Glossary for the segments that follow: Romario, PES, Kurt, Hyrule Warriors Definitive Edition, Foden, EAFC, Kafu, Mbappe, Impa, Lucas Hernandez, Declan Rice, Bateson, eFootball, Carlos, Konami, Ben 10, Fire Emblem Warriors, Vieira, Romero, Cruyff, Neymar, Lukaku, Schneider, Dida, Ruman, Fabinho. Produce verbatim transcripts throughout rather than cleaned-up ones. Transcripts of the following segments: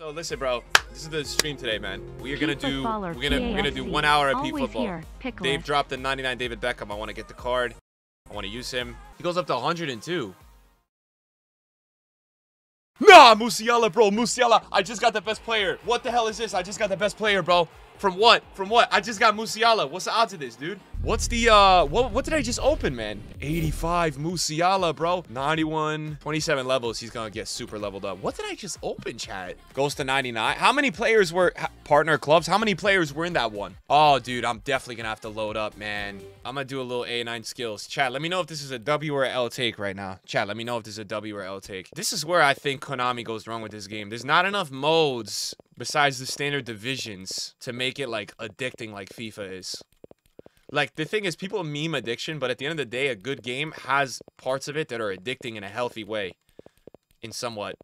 So listen, bro, this is the stream today, man. We are gonna do we're gonna we're gonna do one hour of eFootball. Dave dropped the ninety-nine David Beckham. I want to get the card. I want to use him. He goes up to one hundred and two. Nah, Musiala, bro, Musiala. I just got the best player. What the hell is this? I just got the best player, bro. From what? From what? I just got Musiala. What's the odds of this, dude? What's the, uh, what, what did I just open, man? eighty-five Musiala, bro. ninety-one, twenty-seven levels. He's going to get super leveled up. What did I just open, chat? Goes to ninety-nine. How many players were, partner clubs? How many players were in that one? Oh, dude, I'm definitely going to have to load up, man. I'm going to do a little A nine skills. Chat, let me know if this is a W or L take right now. Chat, let me know if this is a W or L take. This is where I think Konami goes wrong with this game. There's not enough modes besides the standard divisions to make it, like, addicting like FIFA is. Like, the thing is, people meme addiction, but at the end of the day, a good game has parts of it that are addicting in a healthy way. In somewhat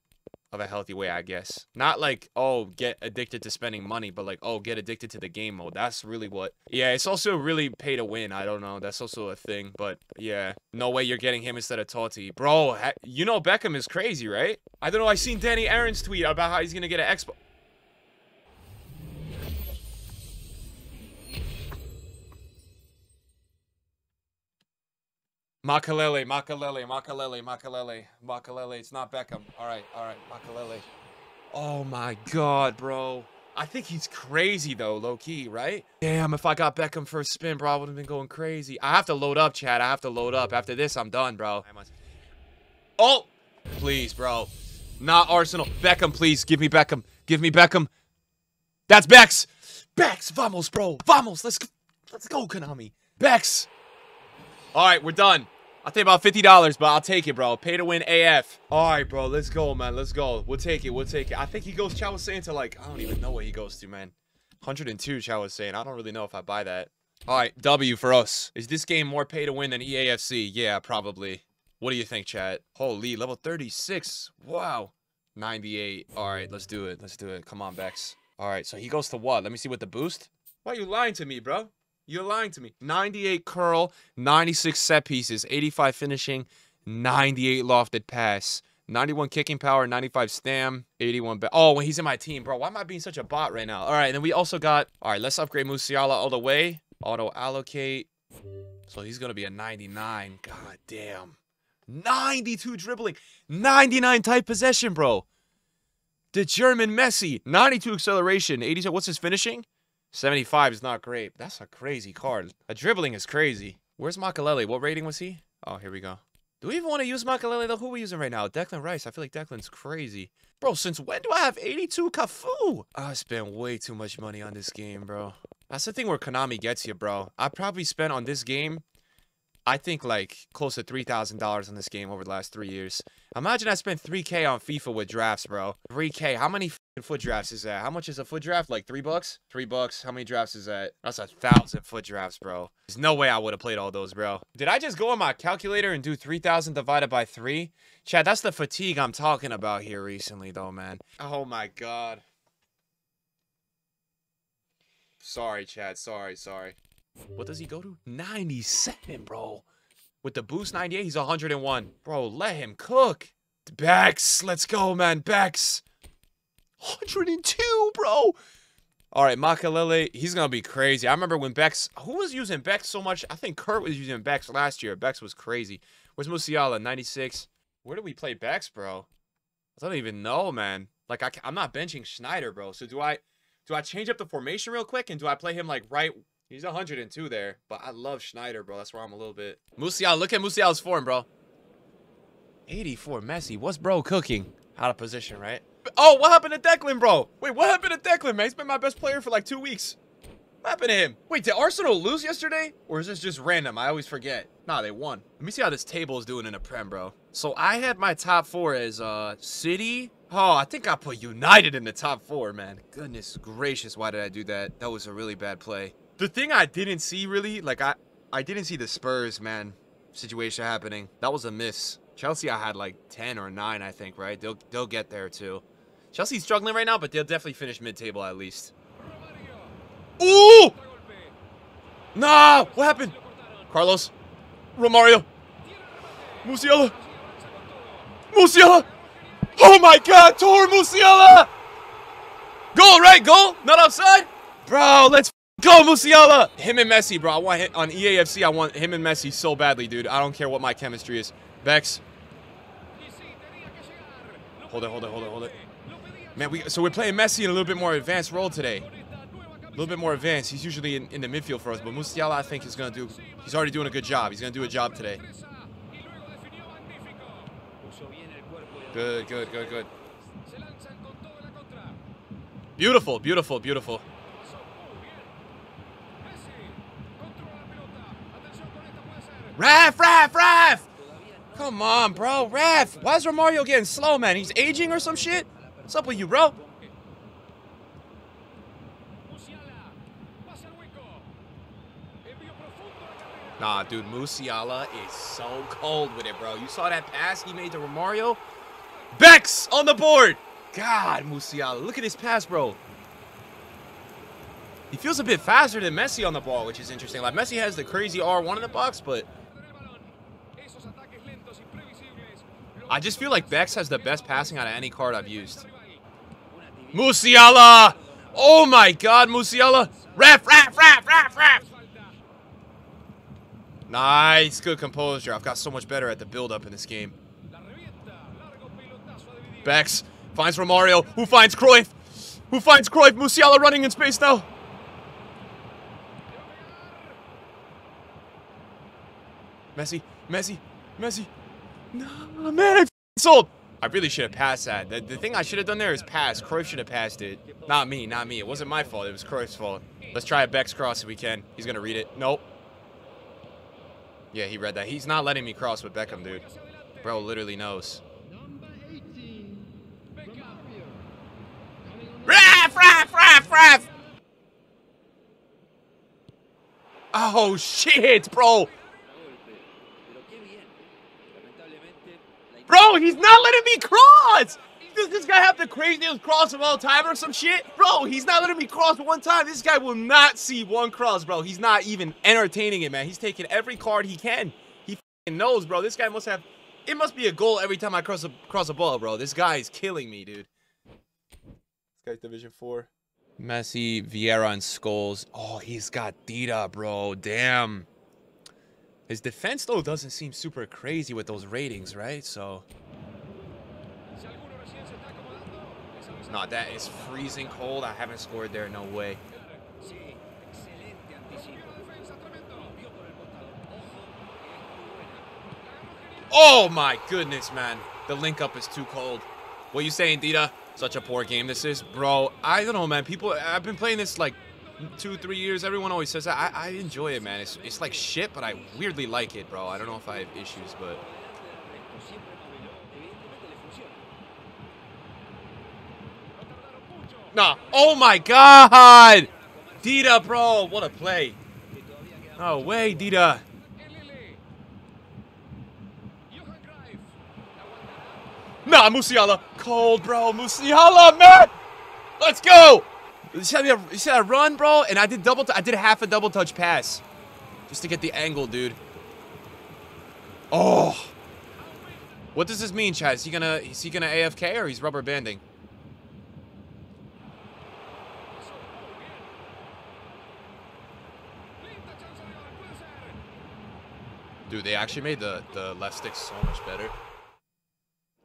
of a healthy way, I guess. Not like, oh, get addicted to spending money, but like, oh, get addicted to the game mode. That's really what... Yeah, it's also really pay to win. I don't know. That's also a thing, but yeah. No way you're getting him instead of Totti. Bro, you know Beckham is crazy, right? I don't know. I seen Danny Aaron's tweet about how he's going to get an Xbox. Makalele, Makalele, Makalele, Makalele, Makalele. It's not Beckham. All right, all right, Makalele. Oh, my God, bro. I think he's crazy, though, low-key, right? Damn, if I got Beckham for a spin, bro, I would have been going crazy. I have to load up, Chad. I have to load up. After this, I'm done, bro. Oh, please, bro. Not Arsenal. Beckham, please. Give me Beckham. Give me Beckham. That's Bex. Bex, vamos, bro. Vamos. Let's go, let's go Konami. Bex. All right, we're done. I'll take about fifty dollars, but I'll take it, bro. Pay to win A F. All right, bro. Let's go, man. Let's go. We'll take it. We'll take it. I think he goes, Chow was saying, to like, I don't even know what he goes to, man. one hundred and two, Chow was saying. I don't really know if I buy that. All right, W for us. Is this game more pay to win than E A F C? Yeah, probably. What do you think, chat? Holy, level thirty-six. Wow. ninety-eight. All right, let's do it. Let's do it. Come on, Bex. All right, so he goes to what? Let me see what the boost. Why are you lying to me, bro? You're lying to me. ninety-eight curl, ninety-six set pieces, eighty-five finishing, ninety-eight lofted pass, ninety-one kicking power, ninety-five stam, eighty-one... Oh, when he's in my team, bro. Why am I being such a bot right now? All right, and then we also got... All right, let's upgrade Musiala all the way. Auto-allocate. So he's going to be a ninety-nine. God damn. ninety-two dribbling. ninety-nine tight possession, bro. The German Messi. ninety-two acceleration. eighty-two... What's his finishing? seventy-five is not great. That's a crazy card. A dribbling is crazy. Where's Makalele? What rating was he? Oh, here we go. Do we even want to use Makalele though? Who are we using right now? Declan Rice. I feel like Declan's crazy. Bro, since when do I have eighty-two Kafu? I spent way too much money on this game, bro. That's the thing where Konami gets you, bro. I probably spent on this game, I think like close to three thousand dollars on this game over the last three years. Imagine I spent three K on FIFA with drafts, bro. three K. How many foot drafts is that? How much is a foot draft? Like three bucks? Three bucks. How many drafts is that? That's a thousand foot drafts, bro. There's no way I would have played all those, bro. Did I just go on my calculator and do three thousand divided by three? Chad, that's the fatigue I'm talking about here recently, though, man. Oh, my God. Sorry, Chad. Sorry, sorry. What does he go to? ninety-seven, bro. With the boost ninety-eight, he's one hundred and one. Bro, let him cook. Bex, let's go, man. Bex. one hundred and two, bro. All right, Makalele, he's going to be crazy. I remember when Bex... Who was using Bex so much? I think Kurt was using Bex last year. Bex was crazy. Where's Musiala? ninety-six. Where do we play Bex, bro? I don't even know, man. Like, I, I'm not benching Schneider, bro. So do I, do I change up the formation real quick? And do I play him, like, right... He's one hundred and two there, but I love Schneider, bro. That's where I'm a little bit. Musiala, look at Musiala's form, bro. eighty-four Messi. What's bro cooking? Out of position, right? Oh, what happened to Declan, bro? Wait, what happened to Declan, man? He's been my best player for like two weeks. What happened to him? Wait, did Arsenal lose yesterday? Or is this just random? I always forget. Nah, they won. Let me see how this table is doing in the Prem, bro. So I had my top four as uh, City. Oh, I think I put United in the top four, man. Goodness gracious, why did I do that? That was a really bad play. The thing I didn't see, really, like, I, I didn't see the Spurs, man, situation happening. That was a miss. Chelsea, I had, like, ten or nine, I think, right? They'll, they'll get there, too. Chelsea's struggling right now, but they'll definitely finish mid-table at least. Ooh! No! What happened? Carlos. Romario. Musiala. Musiala! Oh, my God! Tor Musiala! right, goal. Not offside. Bro, let's go, Musiala. Him and Messi, bro. I want him on E A F C. I want him and Messi so badly, dude. I don't care what my chemistry is. Bex. Hold it, hold it, hold it, hold it. Man, we, so we're playing Messi in a little bit more advanced role today. A little bit more advanced. He's usually in, in the midfield for us, but Musiala, I think, is going to do... He's already doing a good job. He's going to do a job today. Good, good, good, good. Beautiful, beautiful, beautiful. Raf, Raf, Raf! Come on, bro. Raf, why is Romario getting slow, man? He's aging or some shit? What's up with you, bro? Nah, dude, Musiala is so cold with it, bro. You saw that pass he made to Romario? Bex on the board! God, Musiala, look at his pass, bro. He feels a bit faster than Messi on the ball, which is interesting. Like, Messi has the crazy R one in the box, but... I just feel like Bex has the best passing out of any card I've used. Musiala! Oh my god, Musiala! Ref, ref, ref, ref, ref! Nice, good composure. I've got so much better at the build-up in this game. Bex finds Romario, who finds Cruyff. Who finds Cruyff? Musiala running in space now. Messi, Messi, Messi. No, man, I'm sold. I really should have passed that. The, the thing I should have done there is pass. Cruyff should have passed it. Not me, not me. It wasn't my fault. It was Cruyff's fault. Let's try a Beck's cross if we can. He's going to read it. Nope. Yeah, he read that. He's not letting me cross with Beckham, dude. Bro literally knows. Raff, raff, raff, raff! Oh, shit, bro. Bro, he's not letting me cross! Does this guy have the craziest cross of all time or some shit? Bro, he's not letting me cross one time. This guy will not see one cross, bro. He's not even entertaining it, man. He's taking every card he can. He knows, bro. This guy must have... It must be a goal every time I cross a, cross a ball, bro. This guy is killing me, dude. This guy's Division four. Messi, Vieira, and Scholes. Oh, he's got Dida, bro. Damn. His defense, though, doesn't seem super crazy with those ratings, right? So... Nah, that is freezing cold. I haven't scored there. No way. Oh, my goodness, man. The link-up is too cold. What you saying, Dida? Such a poor game this is. Bro, I don't know, man. People, I've been playing this, like, two, three years. Everyone always says that. I, I enjoy it, man. It's, it's like shit, but I weirdly like it, bro. I don't know if I have issues, but... Nah. Oh, my God. Dida, bro. What a play. No way, Dida. Nah, Musiala. Cold, bro. Musiala, man. Let's go. You said I run, bro, and I did double. I did half a double-touch pass just to get the angle, dude. Oh. What does this mean, Chad? Is he gonna, is he gonna A F K or he's rubber banding? Dude, they actually made the, the left stick so much better.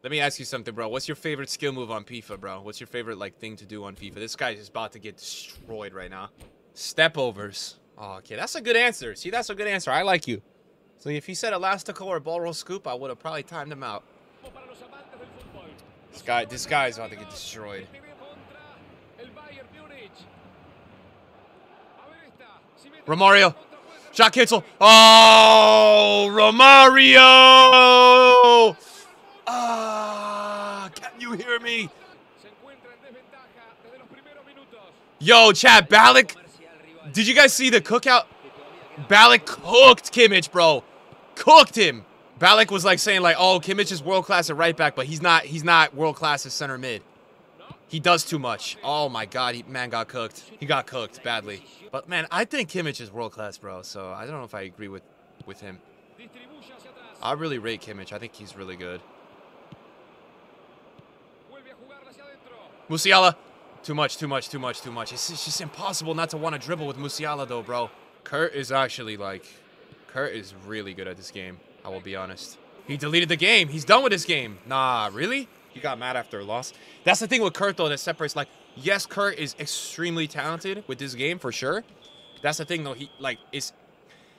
Let me ask you something, bro. What's your favorite skill move on FIFA, bro? What's your favorite, like, thing to do on FIFA? This guy is about to get destroyed right now. Stepovers. Oh, okay, that's a good answer. See, that's a good answer. I like you. So if he said elastico or ball roll scoop, I would have probably timed him out. This guy, this guy is about to get destroyed. Romario. Shot cancel. Oh, Romario! Ah, can you hear me? Yo, chat, Balik. Did you guys see the cookout? Balik cooked Kimmich, bro. Cooked him. Balik was like saying like, oh, Kimmich is world class at right back, but he's not. He's not world class at center mid. He does too much. Oh, my God. He, man, got cooked. He got cooked badly. But, man, I think Kimmich is world-class, bro. So, I don't know if I agree with, with him. I really rate Kimmich. I think he's really good. Musiala. Too much, too much, too much, too much. It's, it's just impossible not to want to dribble with Musiala, though, bro. Kurt is actually, like... Kurt is really good at this game. I will be honest. He deleted the game. He's done with this game. Nah, really? He got mad after a loss. That's the thing with Kurt, though, that separates, like... Yes, Kurt is extremely talented with this game, for sure. That's the thing, though. He, like, is...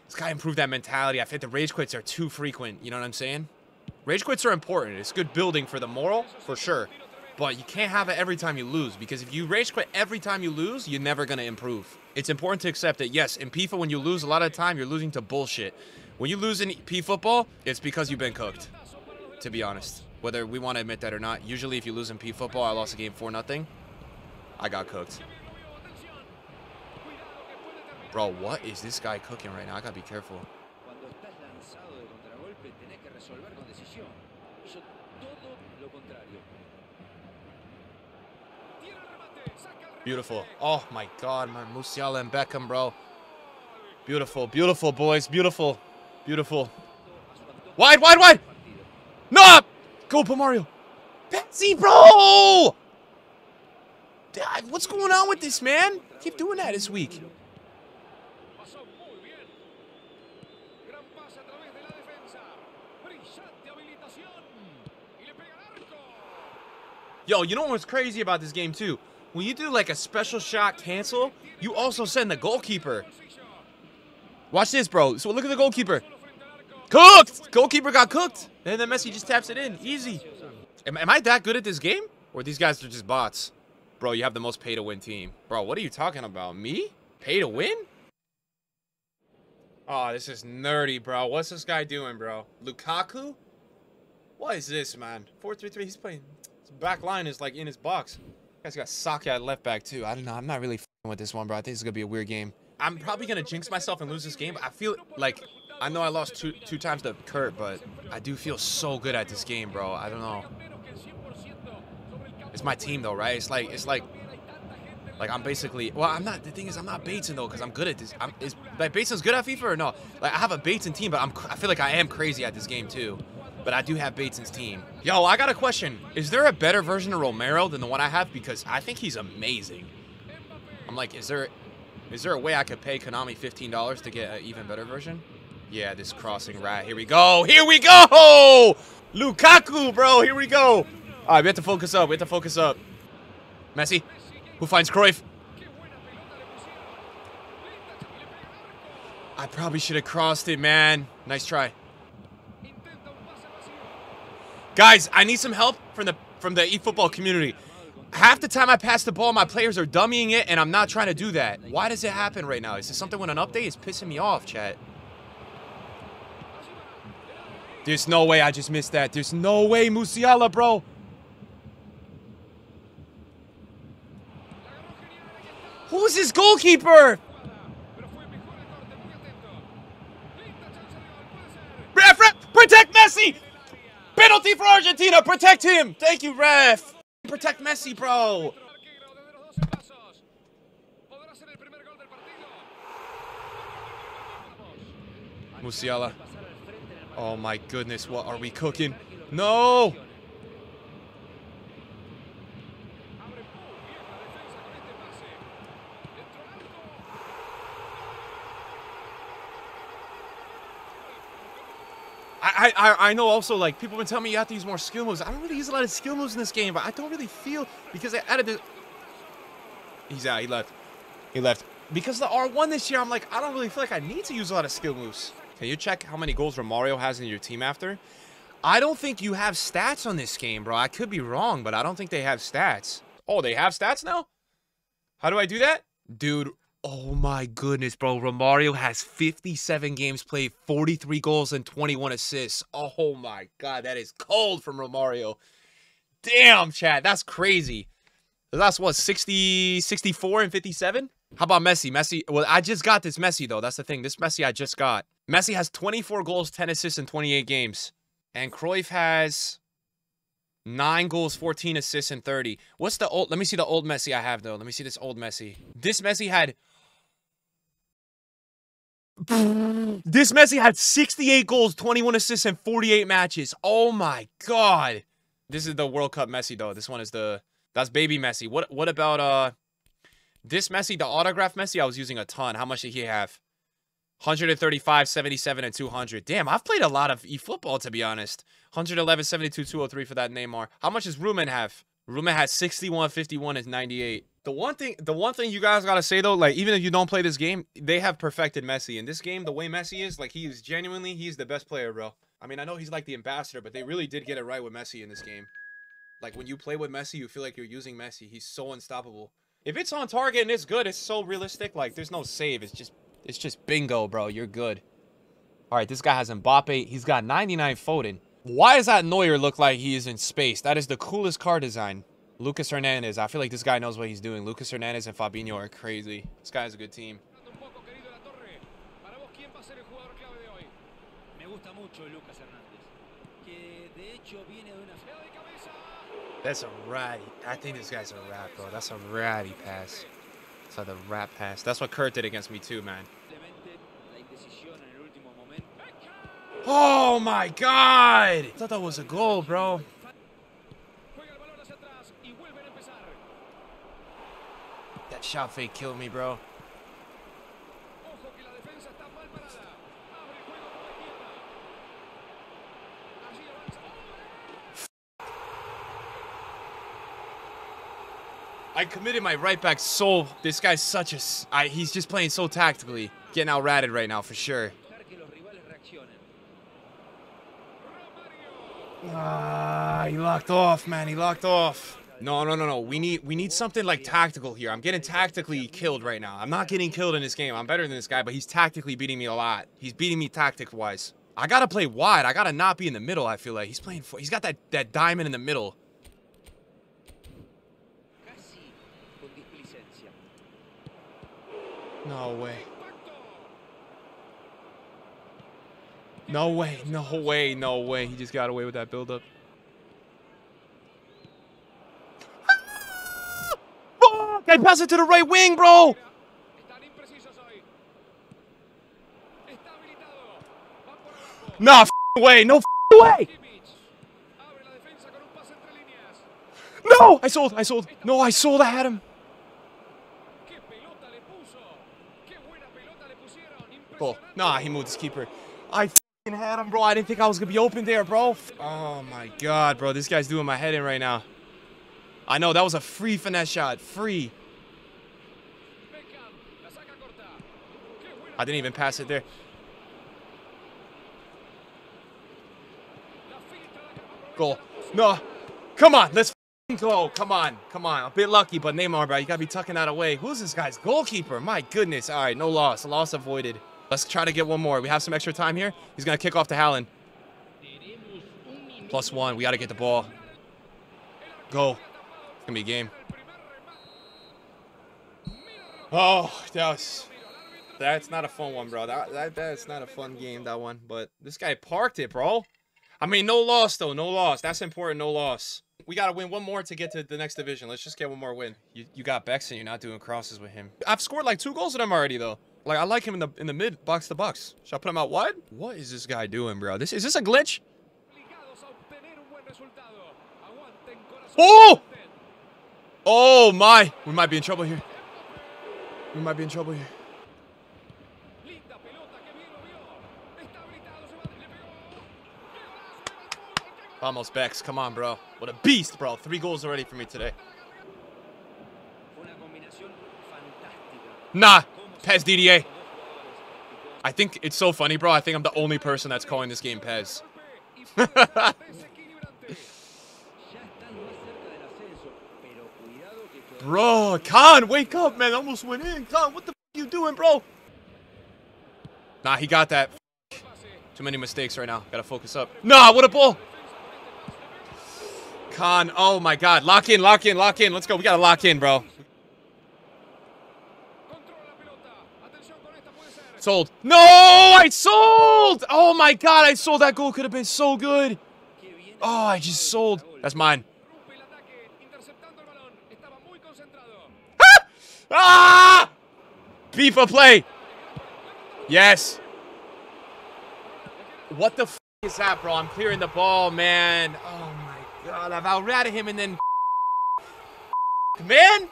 This guy improved that mentality. I think the rage quits are too frequent. You know what I'm saying? Rage quits are important. It's good building for the moral, for sure. But you can't have it every time you lose, because if you rage quit every time you lose, you're never going to improve. It's important to accept that, yes, in FIFA, when you lose, a lot of the time, you're losing to bullshit. When you lose in eFootball, it's because you've been cooked, to be honest. Whether we want to admit that or not, usually if you lose in eFootball, I lost a game four nothing. I got cooked. Bro, what is this guy cooking right now? I gotta be careful. Beautiful. Oh my God, my Musiala and Beckham, bro. Beautiful, beautiful, boys. Beautiful, beautiful. Wide, wide, wide. No! Go, Romario. Patsy, bro! Dad, what's going on with this, man? Keep doing that this week. Yo, you know what's crazy about this game, too? When you do, like, a special shot cancel, you also send the goalkeeper. Watch this, bro. So look at the goalkeeper. Cooked! Goalkeeper got cooked. And then Messi just taps it in. Easy. Am, am I that good at this game? Or these guys are just bots? Bro, you have the most pay-to-win team. Bro, what are you talking about? Me? Pay-to-win? Oh, this is nerdy, bro. What's this guy doing, bro? Lukaku? What is this, man? four three three, he's playing... His back line is, like, in his box. Guys got Saki at left back too. I don't know. I'm not really f***ing with this one, bro. I think it's gonna be a weird game. I'm probably gonna jinx myself and lose this game. But I feel like I know I lost two two times to Kurt, but I do feel so good at this game, bro. I don't know. It's my team though, right? It's like it's like like I'm basically well, I'm not. The thing is, I'm not Bateson though, because I'm good at this. I'm is like Bateson's good at FIFA or no? Like I have a Bateson team, but I'm I feel like I am crazy at this game too. But I do have Bateson's team. Yo, I got a question. Is there a better version of Romero than the one I have? Because I think he's amazing. I'm like, is there, is there a way I could pay Konami fifteen dollars to get an even better version? Yeah, this crossing right. Here we go. Here we go. Lukaku, bro. Here we go. All right, we have to focus up. We have to focus up. Messi, who finds Cruyff? I probably should have crossed it, man. Nice try. Guys, I need some help from the from the eFootball community. Half the time I pass the ball, my players are dummying it, and I'm not trying to do that. Why does it happen right now? Is this something with an update? It's pissing me off, chat. There's no way I just missed that. There's no way, Musiala, bro. Who is this goalkeeper? Ref, ref, protect Messi! Penalty for Argentina! Protect him! Thank you, ref! Protect Messi, bro! Musiala. Oh my goodness, what are we cooking? No! I, I, I know also, like, people have been telling me you have to use more skill moves. I don't really use a lot of skill moves in this game, but I don't really feel because I added the... He's out. He left. He left. Because of the R one this year, I'm like, I don't really feel like I need to use a lot of skill moves. Can you check how many goals Romario has in your team after? I don't think you have stats on this game, bro. I could be wrong, but I don't think they have stats. Oh, they have stats now? How do I do that? Dude... Oh my goodness, bro. Romario has fifty-seven games played, forty-three goals, and twenty-one assists. Oh my God, that is cold from Romario. Damn, Chad, that's crazy. That's what, sixty, sixty-four and fifty-seven? How about Messi? Messi, well, I just got this Messi, though. That's the thing. This Messi I just got. Messi has twenty-four goals, ten assists, and twenty-eight games. And Cruyff has nine goals, fourteen assists, and thirty. What's the old... Let me see the old Messi I have, though. Let me see this old Messi. This Messi had... This Messi had sixty-eight goals, twenty-one assists, and forty-eight matches. Oh my God. This is the World Cup Messi, though. This one is the That's baby Messi. What what about uh this Messi, the autograph Messi? I was using a ton. How much did he have? one thirty-five, seventy-seven, and two hundred. Damn, I've played a lot of eFootball, to be honest. one eleven, seventy-two, two oh three for that Neymar. How much does Ruman have? Ruman has sixty-one, fifty-one, and ninety-eight. The one thing, the one thing you guys gotta say though, like even if you don't play this game, they have perfected Messi. In this game, the way Messi is, like he is genuinely, he's the best player, bro. I mean, I know he's like the ambassador, but they really did get it right with Messi in this game. Like when you play with Messi, you feel like you're using Messi. He's so unstoppable. If it's on target and it's good, it's so realistic. Like there's no save. It's just, it's just bingo, bro. You're good. All right, this guy has Mbappe. He's got ninety-nine Foden. Why does that Neuer look like he is in space? That is the coolest car design. Lucas Hernandez. I feel like this guy knows what he's doing. Lucas Hernandez and Fabinho are crazy. This guy's a good team. That's a ratty. I think this guy's a rat, bro. That's a ratty pass. That's like the rat pass. That's what Kurt did against me too, man. Oh my God! I thought that was a goal, bro. That shot fake killed me, bro. I committed my right back so... This guy's such a... I, he's just playing so tactically. Getting out ratted right now, for sure. Ah, he locked off, man. He locked off. No, no, no, no. We need we need something like tactical here. I'm getting tactically killed right now. I'm not getting killed in this game. I'm better than this guy, but he's tactically beating me a lot. He's beating me tactic-wise. I gotta play wide. I gotta not be in the middle, I feel like. He's playing for... He's got that, that diamond in the middle. No way. No way, no way, no way. He just got away with that buildup. Fuck! I passed it to the right wing, bro! Nah, f***ing way, no f***ing way! No! I sold, I sold. No, I sold, I had him. Goal. Nah, he moved his keeper. I f***ing had him, bro. I didn't think I was going to be open there, bro. Oh, my God, bro. This guy's doing my head in right now. I know. That was a free finesse shot. Free. I didn't even pass it there. Goal. No. Come on. Let's f***ing go. Come on. Come on. A bit lucky, but Neymar, bro. You got to be tucking that away. Who's this guy's goalkeeper? My goodness. All right. No loss. Loss avoided. Let's try to get one more. We have some extra time here. He's going to kick off to Haaland. Plus one. We got to get the ball. Go. It's going to be a game. Oh, that was... That's not a fun one, bro. That, that That's not a fun game, that one. But this guy parked it, bro. I mean, no loss, though. No loss. That's important. No loss. We got to win one more to get to the next division. Let's just get one more win. You, you got Beckham. You're not doing crosses with him. I've scored like two goals with him already, though. Like, I like him in the in the mid, box to box. Should I put him out wide? What is this guy doing, bro? This is this a glitch? Oh! Oh, my. We might be in trouble here. We might be in trouble here. Almost Becks. Come on, bro. What a beast, bro. Three goals already for me today. Nah. Pez D D A. I think it's so funny, bro. I think I'm the only person that's calling this game Pez. Bro, Khan, wake up, man. I almost went in. Khan, what the f you doing, bro? Nah, he got that. Too many mistakes right now. Gotta focus up. Nah, what a ball. Khan, oh my God. Lock in, lock in, lock in. Let's go. We gotta lock in, bro. Sold. No, I sold. Oh my God, I sold. That goal could have been so good. Oh, I just sold. That's mine. Ah! Ah! FIFA play. Yes. What the f is that, bro? I'm clearing the ball, man. Oh my God, I've outratted him and then man.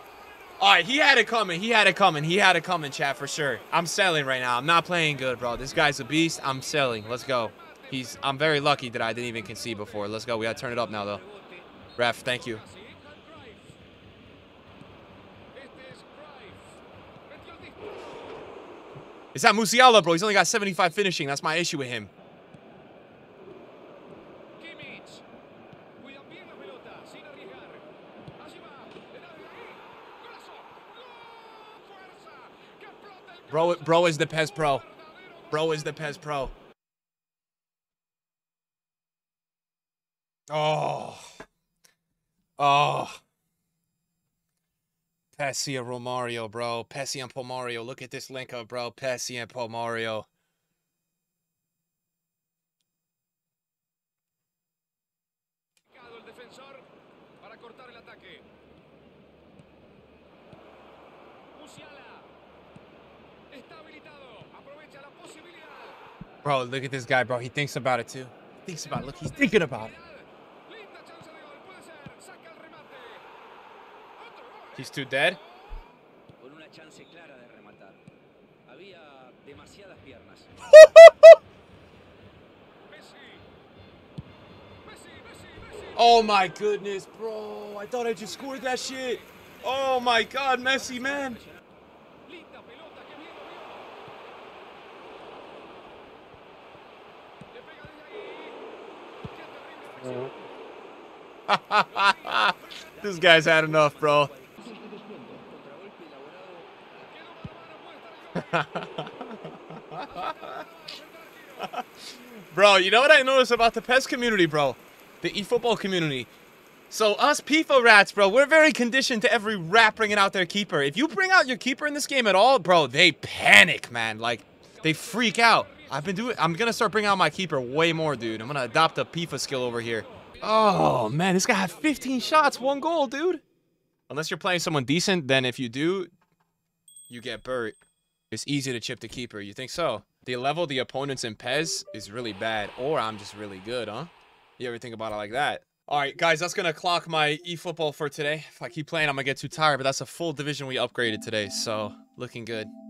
All right, he had it coming. He had it coming. He had it coming, chat, for sure. I'm selling right now. I'm not playing good, bro. This guy's a beast. I'm selling. Let's go. He's. I'm very lucky that I didn't even concede before. Let's go. We got to turn it up now, though. Ref, thank you. Is that Musiala, bro? He's only got seventy-five finishing. That's my issue with him. Bro, bro is the P E S pro. Bro is the P E S pro. Oh. Oh. Pessi and Romario, bro. Pessi and Pomario. Look at this link up, bro. Pessi and Pomario. Bro, look at this guy, bro. He thinks about it, too. He thinks about it. Look, he's thinking about it. He's too dead. Oh, my goodness, bro. I thought I just scored that shit. Oh, my God, Messi, man. This guy's had enough, bro. Bro, you know what I noticed about the P E S community, bro? The eFootball community. So us FIFA rats, bro, we're very conditioned to every rat bringing out their keeper. If you bring out your keeper in this game at all, bro, they panic, man. Like, they freak out. I've been doing. I'm gonna start bringing out my keeper way more, dude. I'm gonna adopt a FIFA skill over here. Oh man, this guy had fifteen shots, one goal, dude. Unless you're playing someone decent, then if you do, you get buried. It's easy to chip the keeper. You think so? The level of the opponents in P E S is really bad, or I'm just really good, huh? You ever think about it like that? All right, guys, that's gonna clock my eFootball for today. If I keep playing, I'm gonna get too tired. But that's a full division we upgraded today, so looking good.